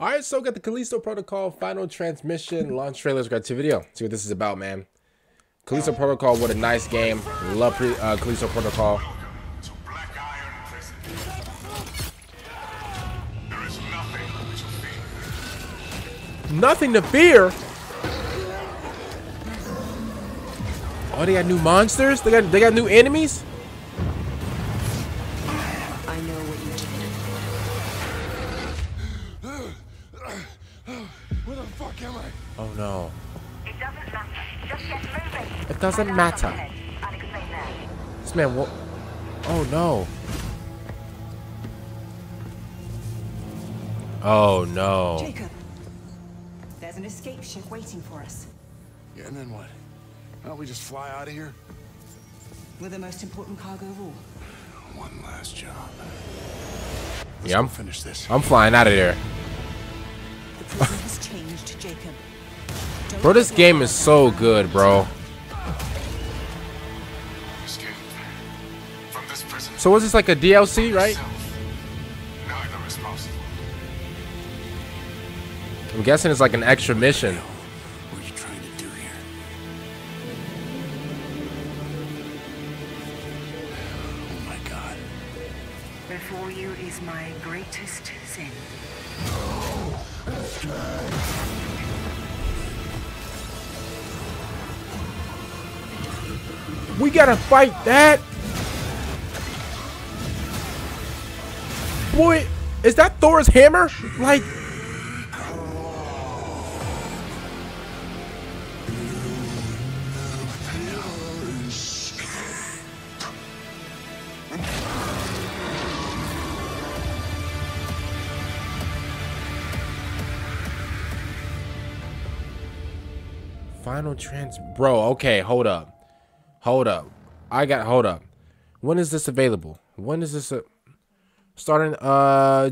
All right, so got the Callisto Protocol Final Transmission launch trailers. Got to video. See what this is about, man. Callisto Protocol, what a nice game. Love Callisto Protocol. Welcome to Black Iron Prison. There is nothing to fear. Nothing to fear? Oh, they got new monsters? They got new enemies? Oh no. It doesn't matter. Just get moving. It doesn't matter. I'll explain that. This man will. Oh no. Oh no. Jacob. There's an escape ship waiting for us. Yeah, and then what? Why don't we just fly out of here? We're the most important cargo of all. One last job. Yeah, I'm finished this. I'm flying out of there. The prison has changed, Jacob. Bro, this game is so good, bro. So was this like a DLC, right? I'm guessing it's like an extra mission. What are you trying to do here? Oh my God. Before you is my greatest sin. We gotta fight that. Boy, is that Thor's hammer? Like, Final Trans, bro. Okay, hold up. Hold up. Hold up. When is this available? When is this starting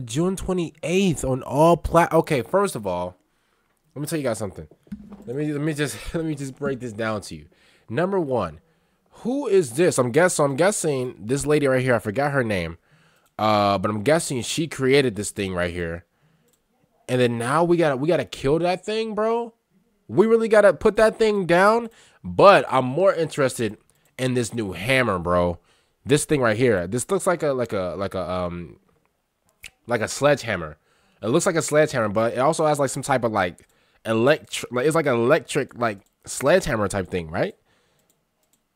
June 28th on all okay, first of all, let me tell you guys something. Let me just break this down to you. Number 1, who is this? I'm guessing this lady right here, I forgot her name. But I'm guessing she created this thing right here. And then now we got to kill that thing, bro. We really got to put that thing down. But I'm more interested in this new hammer, bro. This thing right here. This looks like a sledgehammer. It looks like a sledgehammer, but it also has like some type of like electric like sledgehammer type thing, right?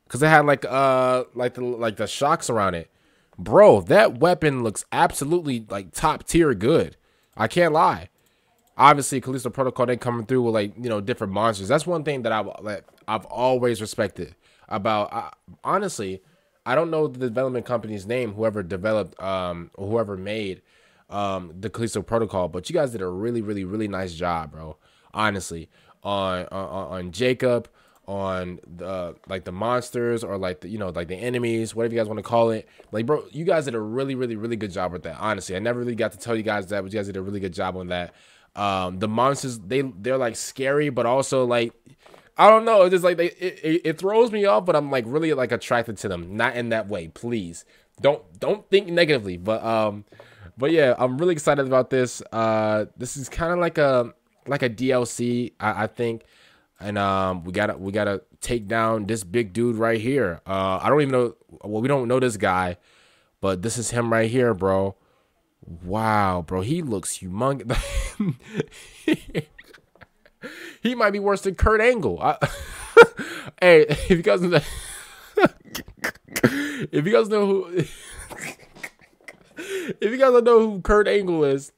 Because it had like the shocks around it, bro. That weapon looks absolutely like top tier good. I can't lie. Obviously, Callisto Protocol, they coming through with like, you know, different monsters. That's one thing that I've always respected about. Honestly, I don't know the development company's name, whoever developed or whoever made the Callisto Protocol, but you guys did a really, really, really nice job, bro. Honestly, on Jacob, on the like the monsters or like the, you know, like the enemies, whatever you guys want to call it. Like, bro, you guys did a really, really, really good job with that. Honestly, I never really got to tell you guys that, but you guys did a really good job on that. The monsters, they're like scary, but also like, I don't know, it's just like it throws me off, but I'm like really like attracted to them. Not in that way, please don't think negatively, but yeah, I'm really excited about this. This is kind of like a DLC, I think, and we gotta take down this big dude right here. I don't even know, well, we don't know this guy, but this is him right here, bro. Wow, bro, he looks humongous. He might be worse than Kurt Angle. Hey, if you guys know, if you guys don't know who Kurt Angle is,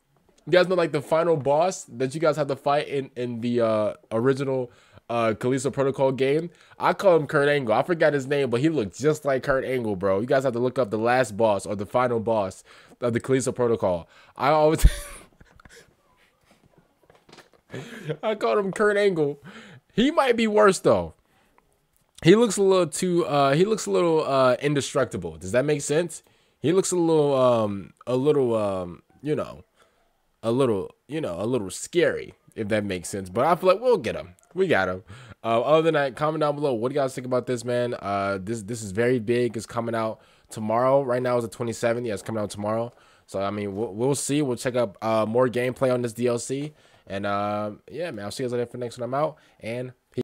you guys know like the final boss that you guys have to fight in the original Callisto Protocol game. I call him Kurt Angle. I forgot his name, but he looked just like Kurt Angle, bro. You guys have to look up the last boss or the final boss of the Callisto Protocol. I always I called him Kurt Angle. He might be worse though. He looks a little too indestructible. Does that make sense? He looks a little scary, if that makes sense. But I feel like we'll get him. We got him. Other than that, comment down below. What do you guys think about this, man? This is very big. It's coming out tomorrow. Right now is the 27th. Yeah, it's coming out tomorrow. So I mean, we'll see. We'll check out more gameplay on this DLC. And yeah, man, I'll see you guys later for the next one. I'm out, and peace.